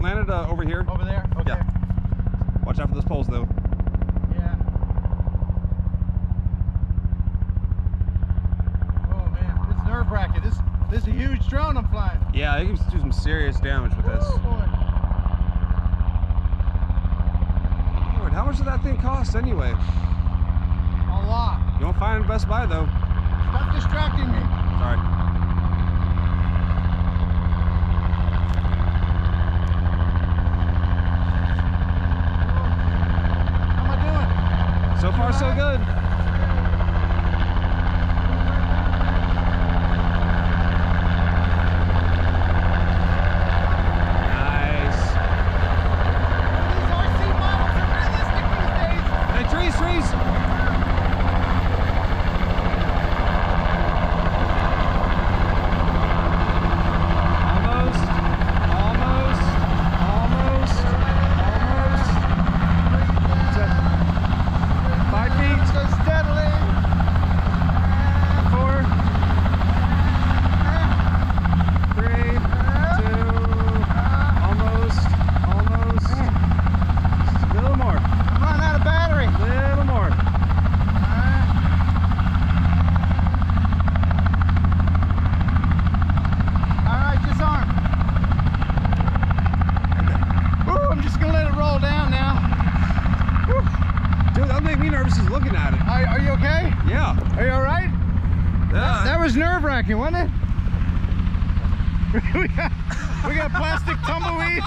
Landed over here. Over there? Okay. Yeah. Watch out for those poles, though. Yeah. Oh, man. It's nerve-wracking. This is a huge drone I'm flying. Yeah, I think you can do some serious damage with this. Oh, boy. Lord, how much does that thing cost, anyway? A lot. You won't find it at Best Buy, though. Stop distracting me. Sorry. So far, so good. Wasn't it? we got plastic tumbleweed.